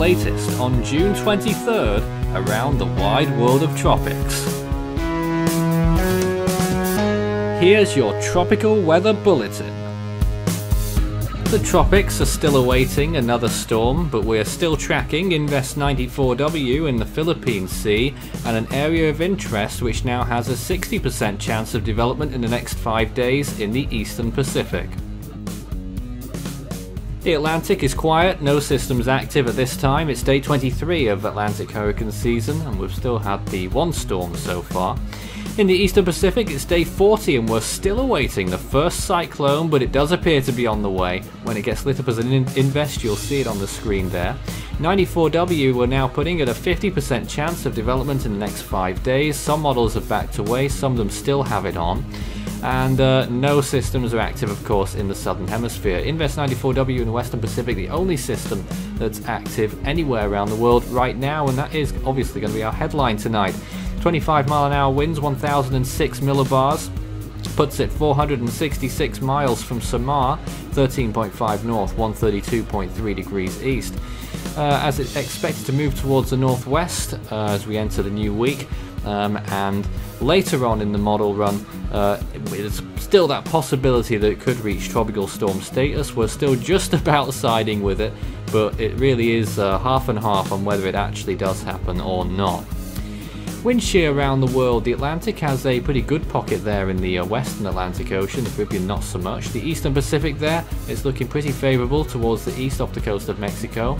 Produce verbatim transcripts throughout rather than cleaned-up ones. latest on June twenty-third around the wide world of tropics. Here's your tropical weather bulletin. The tropics are still awaiting another storm, but we're still tracking Invest ninety-four W in the Philippine Sea and an area of interest which now has a sixty percent chance of development in the next five days in the Eastern Pacific. The Atlantic is quiet, no systems active at this time. It's day twenty-three of Atlantic hurricane season and we've still had the one storm so far. In the Eastern Pacific it's day forty and we're still awaiting the first cyclone, but it does appear to be on the way. When it gets lit up as an in invest you'll see it on the screen there. ninety-four W we're now putting at a fifty percent chance of development in the next five days. Some models have backed away, some of them still have it on. And uh, no systems are active, of course, in the Southern Hemisphere. Invest ninety-four W in the Western Pacific, the only system that's active anywhere around the world right now, and that is obviously going to be our headline tonight. twenty-five mile an hour winds, one thousand six millibars, puts it four hundred sixty-six miles from Samar, thirteen point five north, one thirty-two point three degrees east. Uh, as it's expected to move towards the northwest uh, as we enter the new week, um, and later on in the model run, uh, there's still that possibility that it could reach tropical storm status. We're still just about siding with it, but it really is uh, half and half on whether it actually does happen or not. Wind shear around the world, the Atlantic has a pretty good pocket there in the uh, western Atlantic Ocean, the Caribbean not so much. The Eastern Pacific there, it's looking pretty favourable towards the east off the coast of Mexico.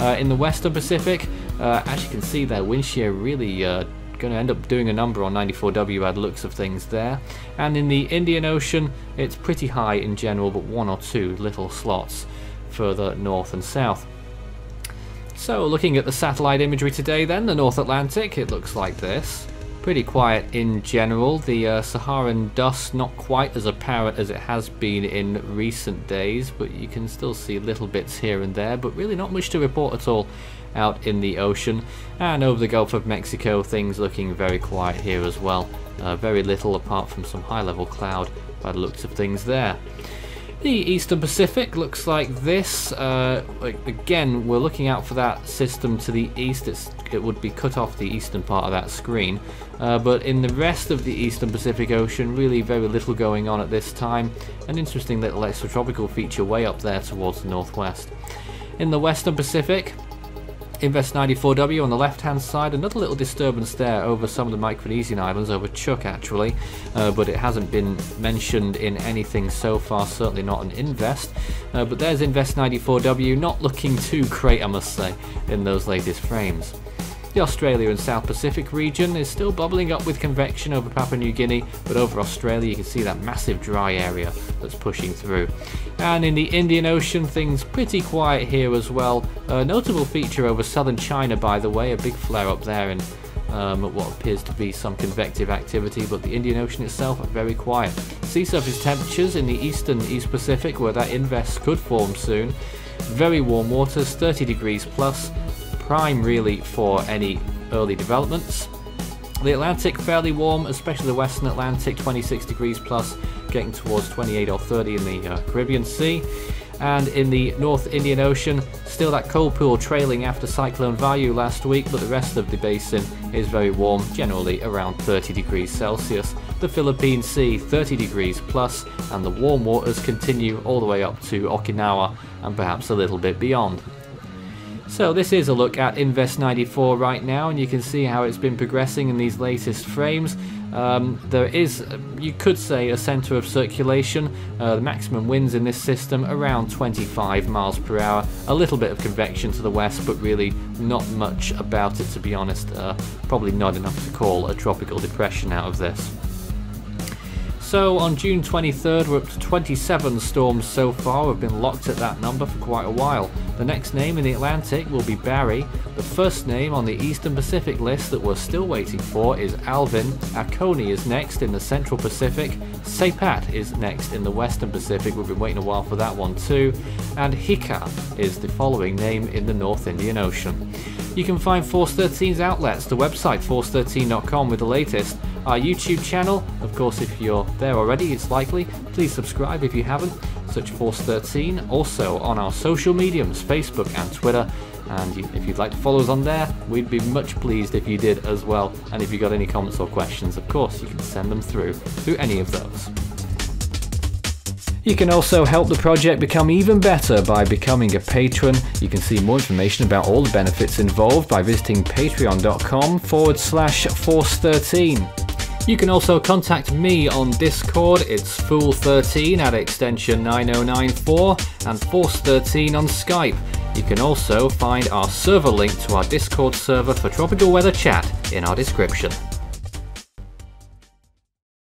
Uh, in the Western Pacific, uh, as you can see there, wind shear really uh, going to end up doing a number on ninety-four W ad looks of things there. And in the Indian Ocean, it's pretty high in general, but one or two little slots further north and south. So looking at the satellite imagery today then, the North Atlantic, it looks like this. Pretty quiet in general, the uh, Saharan dust not quite as apparent as it has been in recent days, but you can still see little bits here and there, but really not much to report at all out in the ocean. And over the Gulf of Mexico, things looking very quiet here as well. Uh, very little apart from some high level cloud by the looks of things there. The Eastern Pacific looks like this. Uh, again, we're looking out for that system to the east. It's, it would be cut off the eastern part of that screen. Uh, but in the rest of the Eastern Pacific Ocean, really very little going on at this time. An interesting little extratropical feature way up there towards the northwest. In the Western Pacific, Invest ninety-four W on the left hand side, another little disturbance there over some of the Micronesian islands, over Chuck actually, uh, but it hasn't been mentioned in anything so far, certainly not an invest. Uh, but there's Invest ninety-four W, not looking too great I must say in those latest frames. The Australia and South Pacific region is still bubbling up with convection over Papua New Guinea, but over Australia you can see that massive dry area that's pushing through. And in the Indian Ocean, things pretty quiet here as well. A notable feature over southern China, by the way, a big flare up there in um, what appears to be some convective activity, but the Indian Ocean itself are very quiet. Sea surface temperatures in the eastern East Pacific, where that invest could form soon, very warm waters, thirty degrees plus. Prime really for any early developments. The Atlantic fairly warm, especially the Western Atlantic, twenty-six degrees plus, getting towards twenty-eight or thirty in the uh, Caribbean Sea. And in the North Indian Ocean, still that cold pool trailing after Cyclone Vayu last week, but the rest of the basin is very warm, generally around thirty degrees Celsius. The Philippine Sea, thirty degrees plus, and the warm waters continue all the way up to Okinawa and perhaps a little bit beyond. So this is a look at Invest ninety-four right now, and you can see how it's been progressing in these latest frames. Um, there is, you could say, a centre of circulation. Uh, the maximum winds in this system around twenty-five miles per hour. A little bit of convection to the west, but really not much about it, to be honest. Uh, probably not enough to call a tropical depression out of this. So on June twenty-third we're up to twenty-seven storms so far. We've been locked at that number for quite a while. The next name in the Atlantic will be Barry. The first name on the Eastern Pacific list that we're still waiting for is Alvin. Akoni is next in the Central Pacific. Sepat is next in the Western Pacific. We've been waiting a while for that one too. And Hika is the following name in the North Indian Ocean. You can find Force thirteen's outlets, the website force thirteen dot com with the latest, our YouTube channel, of course if you're there already, it's likely, please subscribe if you haven't, search Force thirteen, also on our social mediums, Facebook and Twitter, And if you'd like to follow us on there, we'd be much pleased if you did as well. And if you got any comments or questions, of course, you can send them through through any of those. You can also help the project become even better by becoming a patron. You can see more information about all the benefits involved by visiting patreon dot com forward slash force thirteen. You can also contact me on Discord. It's Fool thirteen at extension nine oh nine four and Force thirteen on Skype. You can also find our server link to our Discord server for tropical weather chat in our description.